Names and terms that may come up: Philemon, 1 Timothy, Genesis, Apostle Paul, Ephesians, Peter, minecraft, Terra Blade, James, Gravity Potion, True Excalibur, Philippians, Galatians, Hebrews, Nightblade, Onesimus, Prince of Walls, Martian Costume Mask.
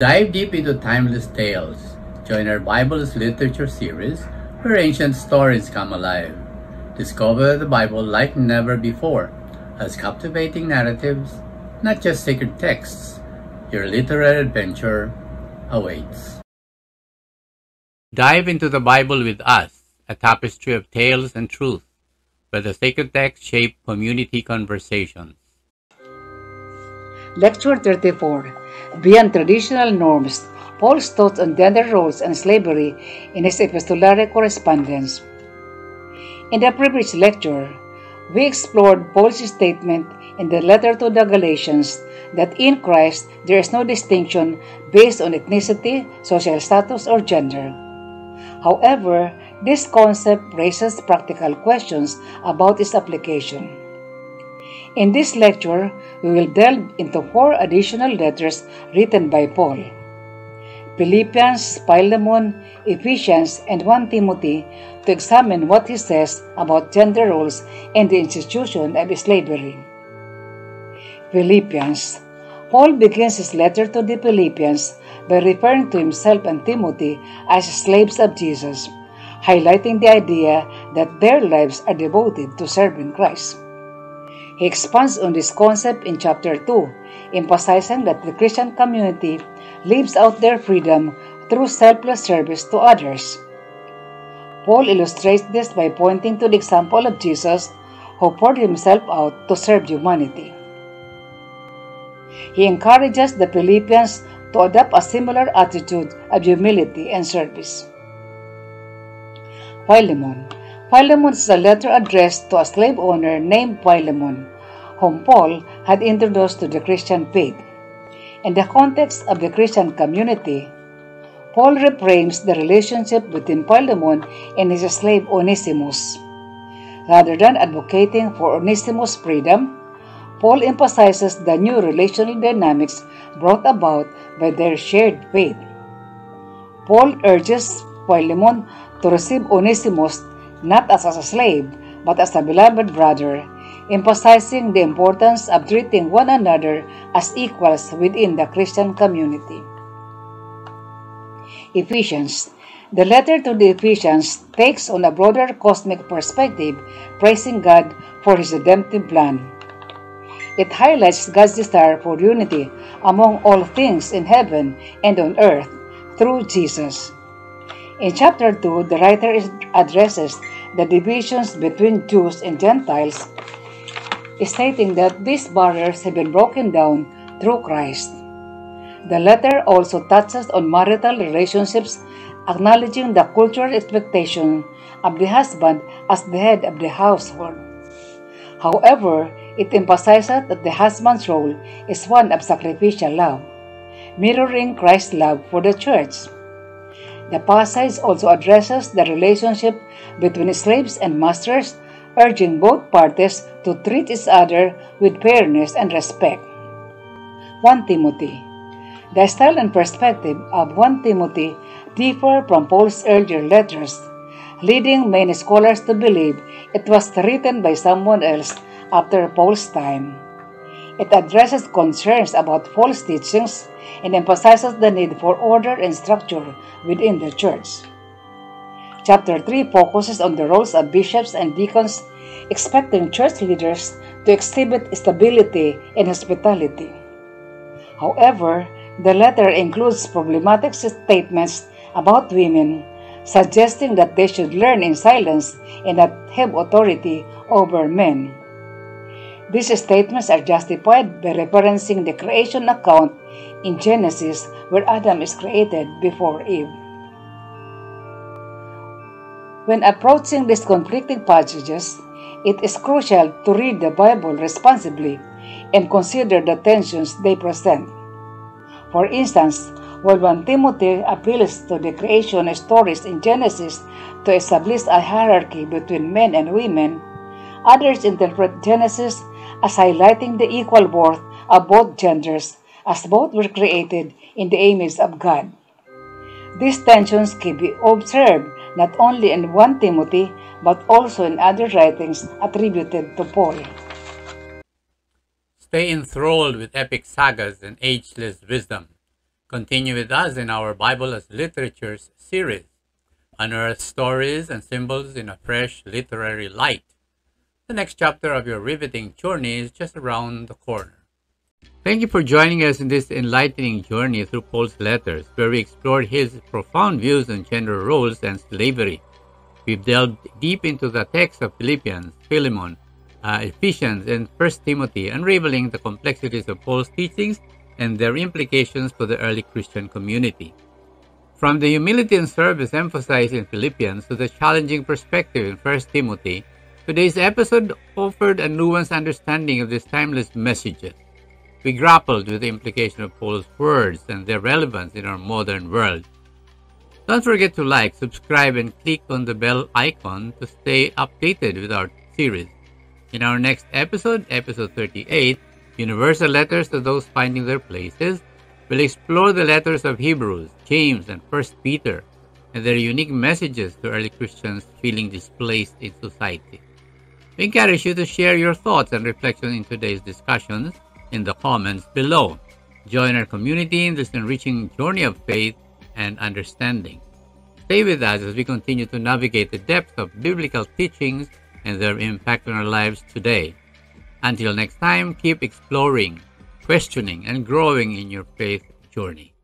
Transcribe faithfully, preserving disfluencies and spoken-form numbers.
Dive deep into timeless tales. Join our Bible's literature series where ancient stories come alive. Discover the Bible like never before as captivating narratives, not just sacred texts. Your literary adventure awaits. Dive into the Bible with us, a tapestry of tales and truth, where the sacred texts shape community conversations. Lecture thirty-four. Beyond traditional norms, Paul's thoughts on gender roles and slavery in his epistolary correspondence. In the previous lecture, we explored Paul's statement in the letter to the Galatians that in Christ there is no distinction based on ethnicity, social status, or gender. However, this concept raises practical questions about its application. In this lecture, we will delve into four additional letters written by Paul. Philippians, Philemon, Ephesians, and First Timothy to examine what he says about gender roles and the institution of slavery. Philippians. Paul begins his letter to the Philippians by referring to himself and Timothy as slaves of Jesus, highlighting the idea that their lives are devoted to serving Christ. He expands on this concept in chapter two, emphasizing that the Christian community lives out their freedom through selfless service to others. Paul illustrates this by pointing to the example of Jesus, who poured himself out to serve humanity. He encourages the Philippians to adopt a similar attitude of humility and service. Philemon. Philemon is a letter addressed to a slave owner named Philemon, whom Paul had introduced to the Christian faith. In the context of the Christian community, Paul reframes the relationship between Philemon and his slave Onesimus. Rather than advocating for Onesimus' freedom, Paul emphasizes the new relational dynamics brought about by their shared faith. Paul urges Philemon to receive Onesimus not as a slave, but as a beloved brother, emphasizing the importance of treating one another as equals within the Christian community. Ephesians. The letter to the Ephesians takes on a broader cosmic perspective, praising God for His redemptive plan. It highlights God's desire for unity among all things in heaven and on earth through Jesus. In chapter two, the writer addresses the divisions between Jews and Gentiles, stating that these barriers have been broken down through Christ. The letter also touches on marital relationships, acknowledging the cultural expectation of the husband as the head of the household. However, it emphasizes that the husband's role is one of sacrificial love, mirroring Christ's love for the church. The passage also addresses the relationship between slaves and masters, urging both parties to treat each other with fairness and respect. First Timothy. The style and perspective of First Timothy differ from Paul's earlier letters, leading many scholars to believe it was written by someone else after Paul's time. It addresses concerns about false teachings and emphasizes the need for order and structure within the church. Chapter three focuses on the roles of bishops and deacons, expecting church leaders to exhibit stability and hospitality. However, the letter includes problematic statements about women, suggesting that they should learn in silence and not have authority over men. These statements are justified by referencing the creation account in Genesis, where Adam is created before Eve. When approaching these conflicting passages, it is crucial to read the Bible responsibly and consider the tensions they present. For instance, while First Timothy appeals to the creation stories in Genesis to establish a hierarchy between men and women, others interpret Genesis as highlighting the equal worth of both genders, as both were created in the image of God. These tensions can be observed not only in First Timothy, but also in other writings attributed to Paul. Stay enthralled with epic sagas and ageless wisdom. Continue with us in our Bible as Literatures series. Unearth stories and symbols in a fresh literary light. The next chapter of your riveting journey is just around the corner. Thank you for joining us in this enlightening journey through Paul's letters, where we explored his profound views on gender roles and slavery. We've delved deep into the texts of Philippians, Philemon, uh, Ephesians, and First Timothy, unraveling the complexities of Paul's teachings and their implications for the early Christian community. From the humility and service emphasized in Philippians to the challenging perspective in First Timothy, today's episode offered a nuanced understanding of these timeless messages. We grappled with the implication of Paul's words and their relevance in our modern world. Don't forget to like, subscribe, and click on the bell icon to stay updated with our series. In our next episode, episode thirty-eight, Universal Letters to Those Finding Their Places, we'll explore the letters of Hebrews, James, and First Peter and their unique messages to early Christians feeling displaced in society. We encourage you to share your thoughts and reflections in today's discussions in the comments below. Join our community in this enriching journey of faith and understanding. Stay with us as we continue to navigate the depths of biblical teachings and their impact on our lives today. Until next time, keep exploring, questioning, and growing in your faith journey.